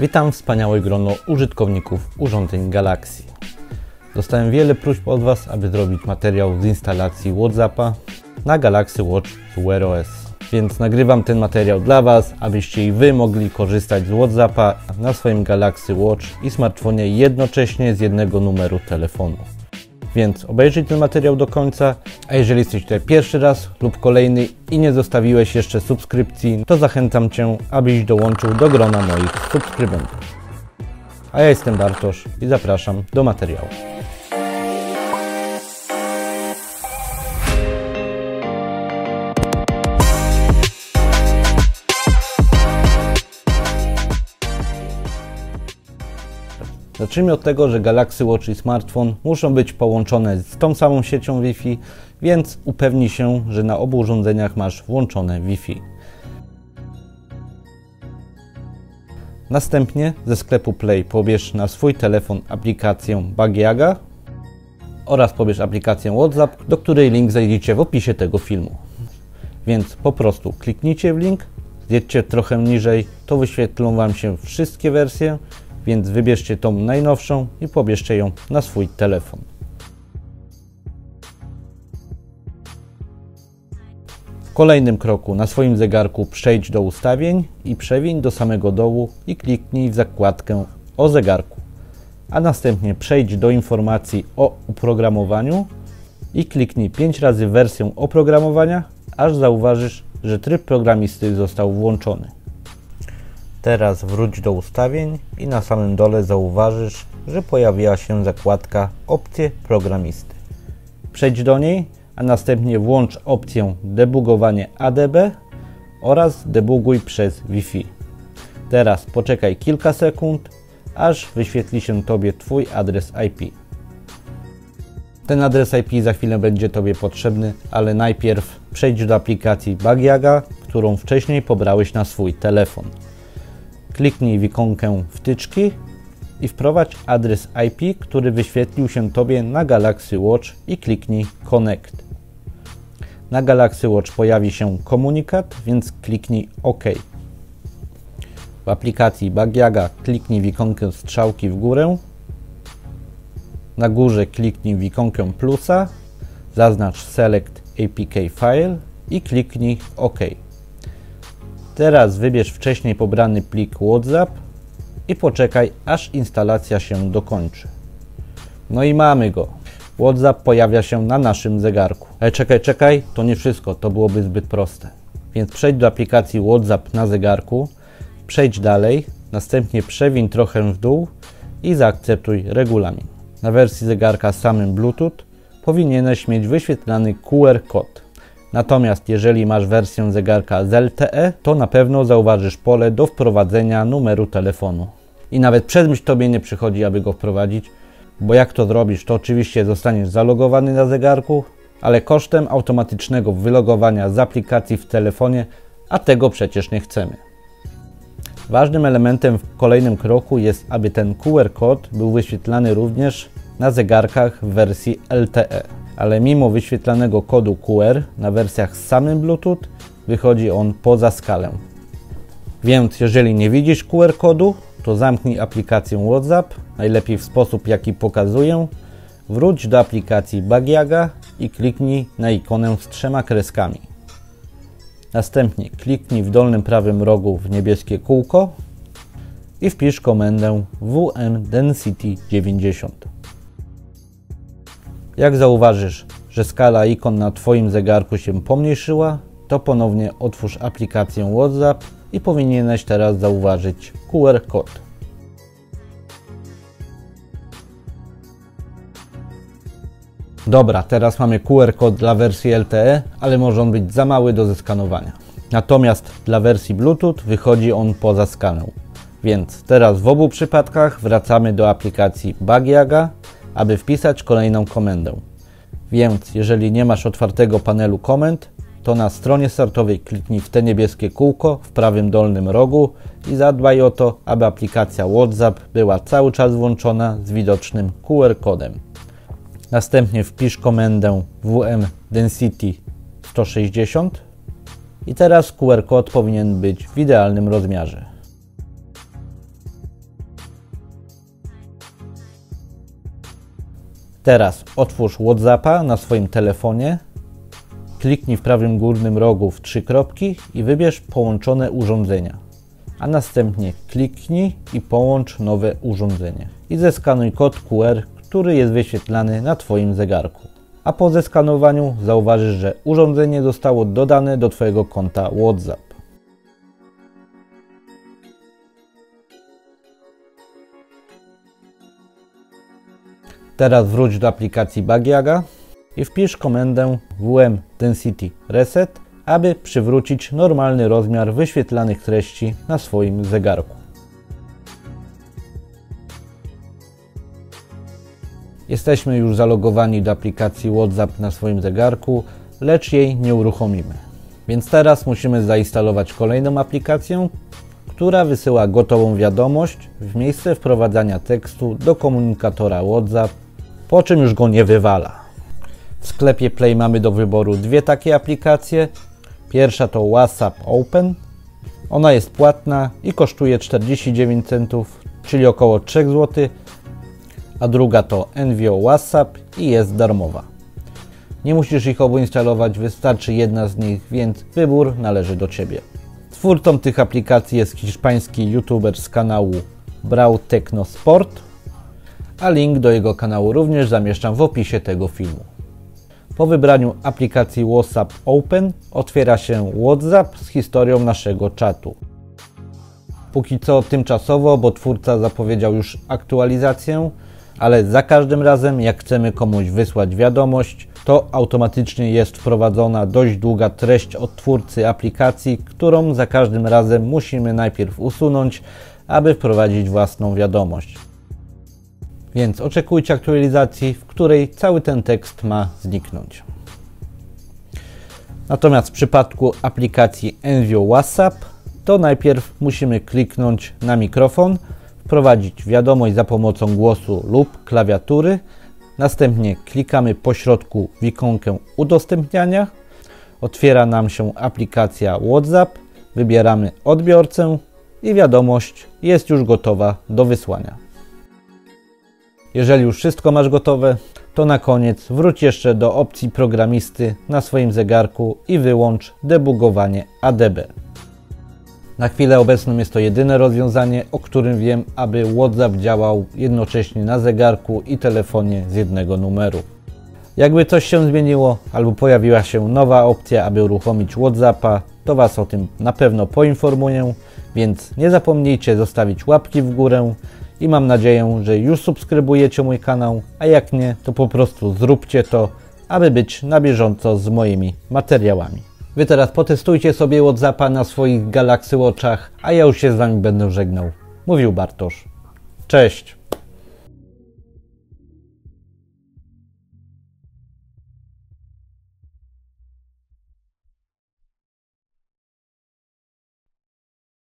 Witam wspaniałe grono użytkowników urządzeń Galaxy. Dostałem wiele próśb od Was, aby zrobić materiał z instalacji WhatsAppa na Galaxy Watch z Wear OS. Więc nagrywam ten materiał dla Was, abyście i Wy mogli korzystać z WhatsAppa na swoim Galaxy Watch i smartfonie jednocześnie z jednego numeru telefonu. Więc obejrzyj ten materiał do końca, a jeżeli jesteś tutaj pierwszy raz lub kolejny i nie zostawiłeś jeszcze subskrypcji, to zachęcam Cię, abyś dołączył do grona moich subskrybentów. A ja jestem Bartosz i zapraszam do materiału. Zacznijmy od tego, że Galaxy Watch i smartfon muszą być połączone z tą samą siecią Wi-Fi, więc upewnij się, że na obu urządzeniach masz włączone Wi-Fi. Następnie ze sklepu Play pobierz na swój telefon aplikację Bagiaga oraz pobierz aplikację WhatsApp, do której link znajdziecie w opisie tego filmu. Więc po prostu kliknijcie w link, zjedźcie trochę niżej, to wyświetlą Wam się wszystkie wersje, więc wybierzcie tą najnowszą i pobierzcie ją na swój telefon. W kolejnym kroku na swoim zegarku przejdź do ustawień i przewiń do samego dołu i kliknij w zakładkę o zegarku, a następnie przejdź do informacji o oprogramowaniu i kliknij 5 razy wersję oprogramowania, aż zauważysz, że tryb programisty został włączony. Teraz wróć do ustawień i na samym dole zauważysz, że pojawiła się zakładka opcje programisty. Przejdź do niej, a następnie włącz opcję debugowanie ADB oraz debuguj przez Wi-Fi. Teraz poczekaj kilka sekund, aż wyświetli się Tobie Twój adres IP. Ten adres IP za chwilę będzie Tobie potrzebny, ale najpierw przejdź do aplikacji Bagiaga, którą wcześniej pobrałeś na swój telefon. Kliknij w ikonkę wtyczki i wprowadź adres IP, który wyświetlił się Tobie na Galaxy Watch i kliknij Connect. Na Galaxy Watch pojawi się komunikat, więc kliknij OK. W aplikacji Bagiaga kliknij w ikonkę strzałki w górę. Na górze kliknij w ikonkę plusa, zaznacz Select APK File i kliknij OK. Teraz wybierz wcześniej pobrany plik WhatsApp i poczekaj, aż instalacja się dokończy. No i mamy go. WhatsApp pojawia się na naszym zegarku. Ale czekaj, to nie wszystko, to byłoby zbyt proste. Więc przejdź do aplikacji WhatsApp na zegarku, przejdź dalej, następnie przewiń trochę w dół i zaakceptuj regulamin. Na wersji zegarka z samym Bluetooth powinieneś mieć wyświetlany QR kod. Natomiast jeżeli masz wersję zegarka z LTE, to na pewno zauważysz pole do wprowadzenia numeru telefonu. I nawet przez myśl Tobie nie przychodzi, aby go wprowadzić, bo jak to zrobisz, to oczywiście zostaniesz zalogowany na zegarku, ale kosztem automatycznego wylogowania z aplikacji w telefonie, a tego przecież nie chcemy. Ważnym elementem w kolejnym kroku jest, aby ten QR kod był wyświetlany również na zegarkach w wersji LTE. Ale mimo wyświetlanego kodu QR na wersjach z samym Bluetooth wychodzi on poza skalę. Więc jeżeli nie widzisz QR kodu, to zamknij aplikację WhatsApp, najlepiej w sposób jaki pokazuję, wróć do aplikacji Bagiaga i kliknij na ikonę z 3 kreskami. Następnie kliknij w dolnym prawym rogu w niebieskie kółko i wpisz komendę wmdensity90. Jak zauważysz, że skala ikon na Twoim zegarku się pomniejszyła, to ponownie otwórz aplikację WhatsApp i powinieneś teraz zauważyć QR kod. Dobra, teraz mamy QR kod dla wersji LTE, ale może on być za mały do zeskanowania. Natomiast dla wersji Bluetooth wychodzi on poza skalę. Więc teraz w obu przypadkach wracamy do aplikacji Bagiaga, aby wpisać kolejną komendę. Więc jeżeli nie masz otwartego panelu komend, to na stronie startowej kliknij w te niebieskie kółko w prawym dolnym rogu i zadbaj o to, aby aplikacja WhatsApp była cały czas włączona z widocznym QR kodem. Następnie wpisz komendę wmdensity160 i teraz QR kod powinien być w idealnym rozmiarze. Teraz otwórz WhatsAppa na swoim telefonie, kliknij w prawym górnym rogu w 3 kropki i wybierz połączone urządzenia, a następnie kliknij i połącz nowe urządzenie i zeskanuj kod QR, który jest wyświetlany na Twoim zegarku. A po zeskanowaniu zauważysz, że urządzenie zostało dodane do Twojego konta WhatsApp. Teraz wróć do aplikacji Bagiaga i wpisz komendę WM Density Reset, aby przywrócić normalny rozmiar wyświetlanych treści na swoim zegarku. Jesteśmy już zalogowani do aplikacji WhatsApp na swoim zegarku, lecz jej nie uruchomimy. Więc teraz musimy zainstalować kolejną aplikację, która wysyła gotową wiadomość w miejsce wprowadzania tekstu do komunikatora WhatsApp, po czym już go nie wywala. W sklepie Play mamy do wyboru 2 takie aplikacje. Pierwsza to WhatsApp Open. Ona jest płatna i kosztuje 49 centów, czyli około 3 zł. A druga to Envio WhatsApp i jest darmowa. Nie musisz ich obu instalować, wystarczy jedna z nich, więc wybór należy do Ciebie. Twórcą tych aplikacji jest hiszpański youtuber z kanału Brau Techno Sport, a link do jego kanału również zamieszczam w opisie tego filmu. Po wybraniu aplikacji WhatsApp Open otwiera się WhatsApp z historią naszego czatu. Póki co tymczasowo, bo twórca zapowiedział już aktualizację, ale za każdym razem jak chcemy komuś wysłać wiadomość, to automatycznie jest wprowadzona dość długa treść od twórcy aplikacji, którą za każdym razem musimy najpierw usunąć, aby wprowadzić własną wiadomość. Więc oczekujcie aktualizacji, w której cały ten tekst ma zniknąć. Natomiast w przypadku aplikacji Envio WhatsApp, to najpierw musimy kliknąć na mikrofon, wprowadzić wiadomość za pomocą głosu lub klawiatury, następnie klikamy po środku w ikonkę udostępniania, otwiera nam się aplikacja WhatsApp, wybieramy odbiorcę i wiadomość jest już gotowa do wysłania. Jeżeli już wszystko masz gotowe, to na koniec wróć jeszcze do opcji programisty na swoim zegarku i wyłącz debugowanie ADB. Na chwilę obecną jest to jedyne rozwiązanie, o którym wiem, aby WhatsApp działał jednocześnie na zegarku i telefonie z jednego numeru. Jakby coś się zmieniło albo pojawiła się nowa opcja, aby uruchomić WhatsAppa, to Was o tym na pewno poinformuję, więc nie zapomnijcie zostawić łapki w górę i mam nadzieję, że już subskrybujecie mój kanał, a jak nie, to po prostu zróbcie to, aby być na bieżąco z moimi materiałami. Wy teraz potestujcie sobie WhatsAppa na swoich Galaxy Watchach, a ja już się z Wami będę żegnał. Mówił Bartosz. Cześć!